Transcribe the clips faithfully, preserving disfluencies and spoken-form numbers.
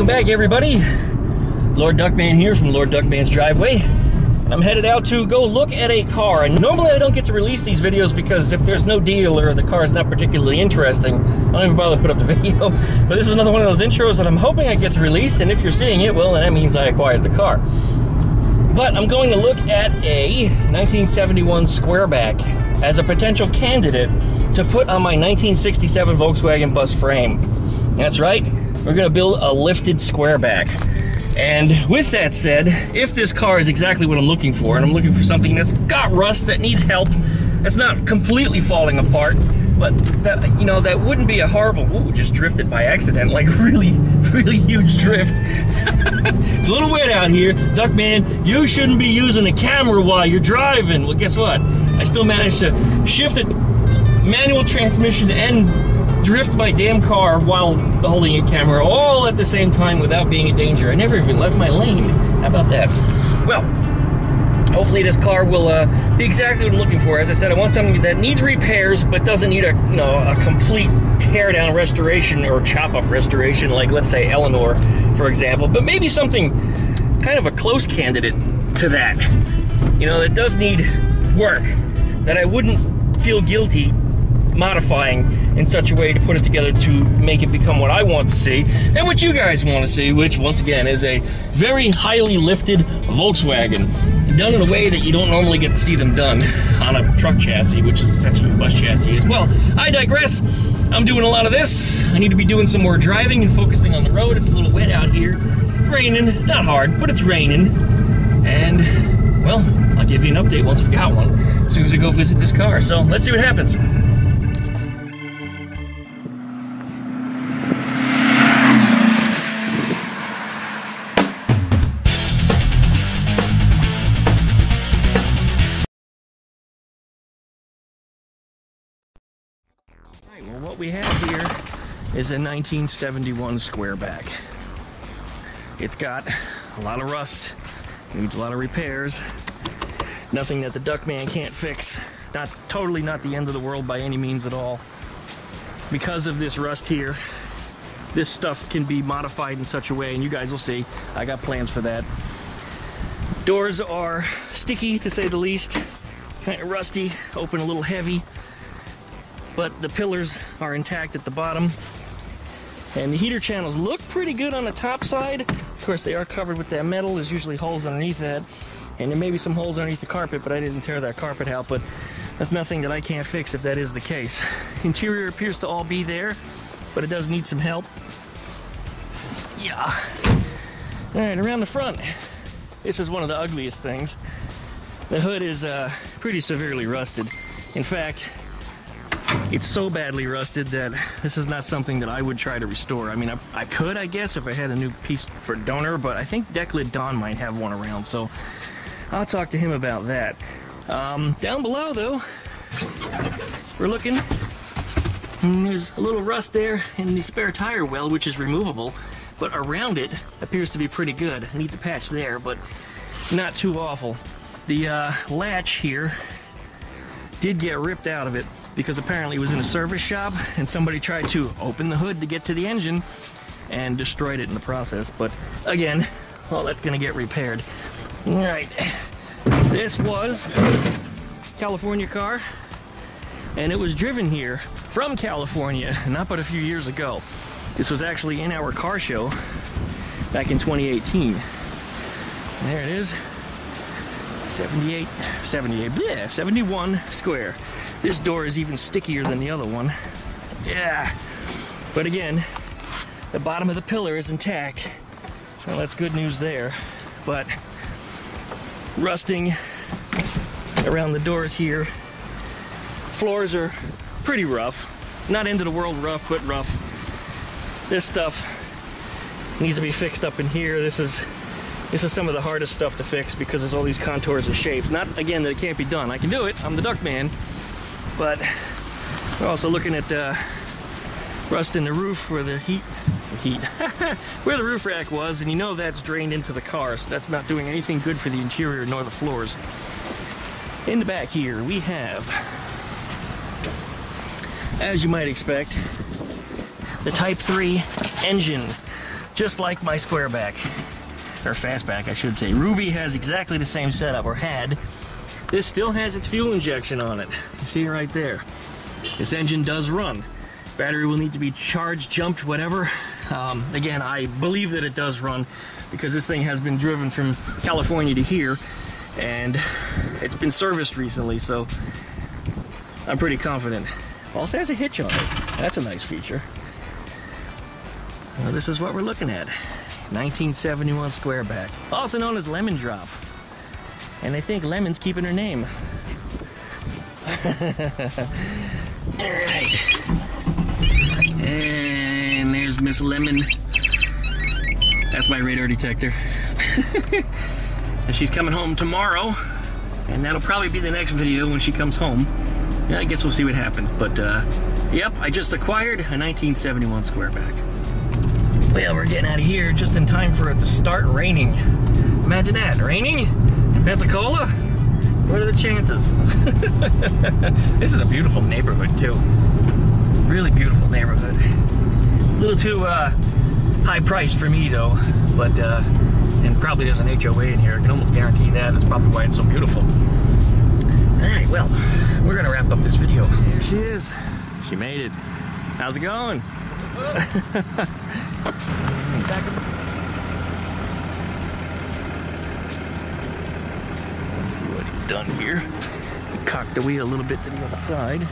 Welcome back, everybody. Lord Duckman here from Lord Duckman's driveway. I'm headed out to go look at a car, and normally I don't get to release these videos because if there's no deal or the car is not particularly interesting, I don't even bother to put up the video. But this is another one of those intros that I'm hoping I get to release, and if you're seeing it, well, then that means I acquired the car. But I'm going to look at a nineteen seventy-one Squareback as a potential candidate to put on my nineteen sixty-seven Volkswagen bus frame. That's right. We're gonna build a lifted Squareback. And with that said, if this car is exactly what I'm looking for, and I'm looking for something that's got rust, that needs help, that's not completely falling apart, but that, you know, that wouldn't be a horrible, ooh, just drifted by accident, like really, really huge drift. It's a little wet out here. Duckman, you shouldn't be using a camera while you're driving. Well, guess what? I still managed to shift it, manual transmission, and drift my damn car while holding a camera all at the same time without being a danger. I never even left my lane. How about that? Well, hopefully this car will uh, be exactly what I'm looking for. As I said, I want something that needs repairs but doesn't need a, you know, a complete teardown restoration or chop-up restoration, like let's say Eleanor, for example. But maybe something kind of a close candidate to that. You know, that does need work, that I wouldn't feel guilty modifying in such a way to put it together to make it become what I want to see and what you guys want to see, which once again is a very highly lifted Volkswagen done in a way that you don't normally get to see them done on a truck chassis, which is essentially a bus chassis as well. I digress. I'm doing a lot of this. I need to be doing some more driving and focusing on the road. It's a little wet out here. It's raining, not hard, but it's raining. And well, I'll give you an update once we got one, as soon as I go visit this car. So let's see what happens. Well, what we have here is a nineteen seventy-one Squareback. It's got a lot of rust, needs a lot of repairs, nothing that the Duckman can't fix. Not totally not the end of the world by any means at all. Because of this rust here, this stuff can be modified in such a way, and you guys will see, I got plans for that. Doors are sticky, to say the least, kind of rusty, open a little heavy. But the pillars are intact at the bottom. And the heater channels look pretty good on the top side. Of course, they are covered with that metal. There's usually holes underneath that. And there may be some holes underneath the carpet, but I didn't tear that carpet out. But that's nothing that I can't fix if that is the case. Interior appears to all be there, but it does need some help. Yeah. All right, around the front. This is one of the ugliest things. The hood is uh, pretty severely rusted. In fact, it's so badly rusted that this is not something that I would try to restore. I mean, I, I could, I guess, if I had a new piece for donor, but I think Decklid Don might have one around, so I'll talk to him about that. Um, down below, though, we're looking, and there's a little rust there in the spare tire well, which is removable, but around it appears to be pretty good. It needs a patch there, but not too awful. The uh, latch here did get ripped out of it, because apparently it was in a service shop and somebody tried to open the hood to get to the engine and destroyed it in the process. But again, well, that's gonna get repaired. All right, this was a California car and it was driven here from California not but a few years ago. This was actually in our car show back in twenty eighteen. There it is, seventy-eight, seventy-eight, yeah, seventy-one Square. This door is even stickier than the other one. Yeah. But again, the bottom of the pillar is intact. Well, that's good news there. But rusting around the doors here. Floors are pretty rough. Not end of the world rough, but rough. This stuff needs to be fixed up in here. This is This is some of the hardest stuff to fix because there's all these contours and shapes. Not, again, that it can't be done. I can do it. I'm the Duckman. But we're also looking at uh, rust in the roof where the heat, the heat, where the roof rack was, and you know that's drained into the car, so that's not doing anything good for the interior nor the floors. In the back here, we have, as you might expect, the Type three engine. just like my Squareback, or Fastback I should say. Ruby has exactly the same setup, or had. This still has its fuel injection on it. You see it right there. This engine does run. Battery will need to be charged, jumped, whatever. Um, again, I believe that it does run because this thing has been driven from California to here and it's been serviced recently, so I'm pretty confident. Also has a hitch on it. That's a nice feature. Well, this is what we're looking at. nineteen seventy-one Squareback, also known as Lemon Drop. And I think Lemon's keeping her name. All right. And there's Miss Lemon. That's my radar detector. And she's coming home tomorrow. And that'll probably be the next video when she comes home. Yeah, I guess we'll see what happens. But, uh, yep, I just acquired a nineteen seventy-one Squareback. Well, we're getting out of here just in time for it to start raining. Imagine that, raining? Pensacola? What are the chances? This is a beautiful neighborhood too. Really beautiful neighborhood. A little too uh, high priced for me though, but uh, and probably there's an H O A in here. I can almost guarantee that. That's probably why it's so beautiful. All right, well, we're gonna wrap up this video. There she is. She made it. How's it going? Back. Done here. Cock the wheel a little bit to the other side.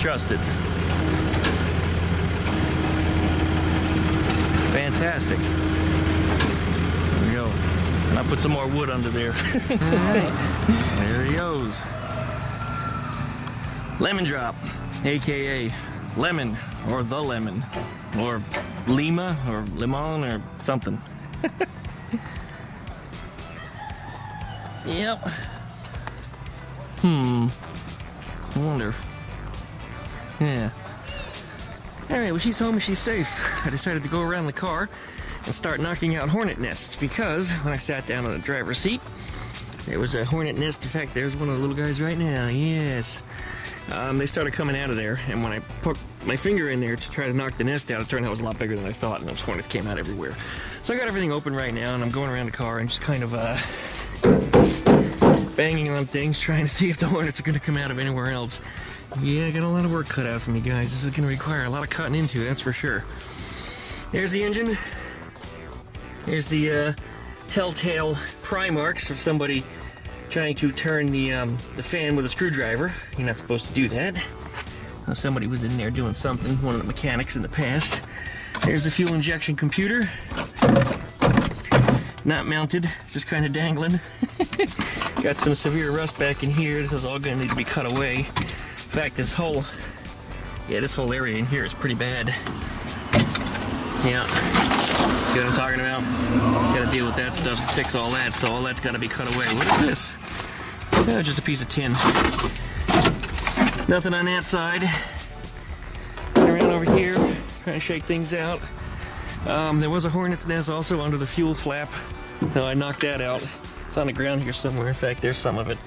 Trusted. Fantastic. There we go. And I put some more wood under there. Right. There he goes. Lemon Drop, aka Lemon, or the Lemon, or Lima, or Limon, or something. Yep. Hmm. I wonder. Yeah. Alright, well, she's home and she's safe. I decided to go around the car and start knocking out hornet nests because when I sat down on the driver's seat, there was a hornet nest. In fact, there's one of the little guys right now. Yes. Um, they started coming out of there, and when I put my finger in there to try to knock the nest out, it turned out it was a lot bigger than I thought, and those hornets came out everywhere. So I got everything open right now, and I'm going around the car and just kind of, uh, banging on things, trying to see if the hornets are going to come out of anywhere else. Yeah, I got a lot of work cut out for me, guys. This is going to require a lot of cutting into, that's for sure. There's the engine. There's the uh, telltale pry marks of somebody trying to turn the, um, the fan with a screwdriver. You're not supposed to do that. Well, somebody was in there doing something, one of the mechanics in the past. There's the fuel injection computer. Not mounted, just kind of dangling. Got some severe rust back in here. This is all going to need to be cut away. In fact, this whole, yeah, this whole area in here is pretty bad. Yeah, see what I'm talking about? Gotta deal with that stuff, fix all that, so all that's gotta be cut away. What is this? Oh, just a piece of tin. Nothing on that side. Around over here, trying to shake things out. Um, there was a hornet's nest also under the fuel flap. No, I knocked that out. It's on the ground here somewhere. In fact, there's some of it.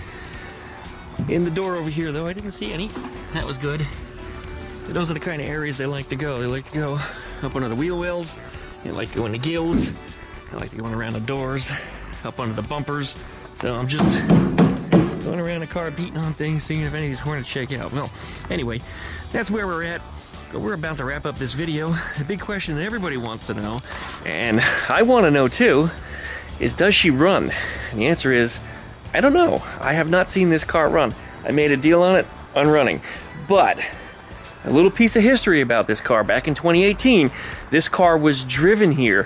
In the door over here, though, I didn't see any. That was good. Those are the kind of areas they like to go. They like to go up under the wheel wells. They like to go into gills. They like to go around the doors, up under the bumpers. So I'm just going around the car, beating on things, seeing if any of these hornets shake out. Well, anyway, that's where we're at. But we're about to wrap up this video. The big question that everybody wants to know, and I want to know too, is does she run? And the answer is, I don't know. I have not seen this car run. I made a deal on it on running. But a little piece of history about this car. Back in twenty eighteen, this car was driven here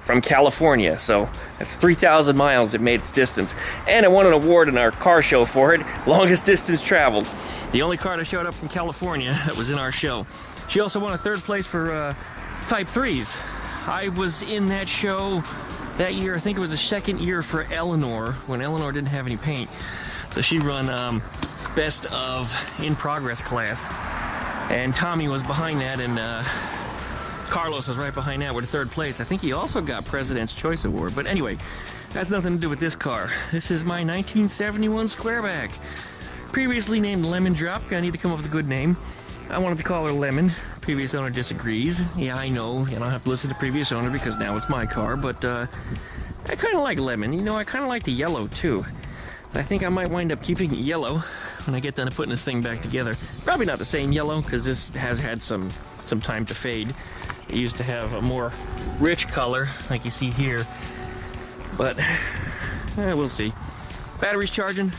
from California. So that's three thousand miles it made its distance. And it won an award in our car show for it, longest distance traveled. The only car that showed up from California that was in our show. She also won a third place for uh, Type threes. I was in that show that year. I think it was the second year for Eleanor, when Eleanor didn't have any paint. So she run um, best of in progress class. And Tommy was behind that, and uh, Carlos was right behind that with third place. I think he also got President's Choice Award. But anyway, that's nothing to do with this car. This is my nineteen seventy-one Squareback. Previously named Lemon Drop. I need to come up with a good name. I wanted to call her Lemon. Previous owner disagrees. Yeah, I know, and I have to listen to previous owner because now it's my car, but uh, I kind of like Lemon. You know, I kind of like the yellow too. I think I might wind up keeping it yellow when I get done putting this thing back together. Probably not the same yellow because this has had some, some time to fade. It used to have a more rich color like you see here, but eh, we'll see. Battery's charging.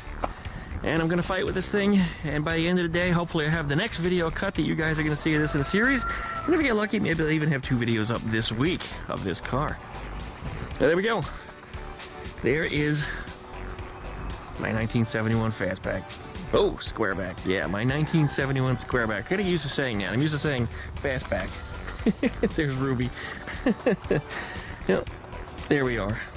And I'm gonna fight with this thing, and by the end of the day, hopefully I have the next video cut that you guys are gonna see of this in a series. And if you get lucky, maybe I'll even have two videos up this week of this car. So there we go. There is my nineteen seventy-one Fastback. Oh, Squareback. Yeah, my nineteen seventy-one Squareback. Gotta get used to saying that. I'm used to saying Fastback. There's Ruby. Yep, there we are.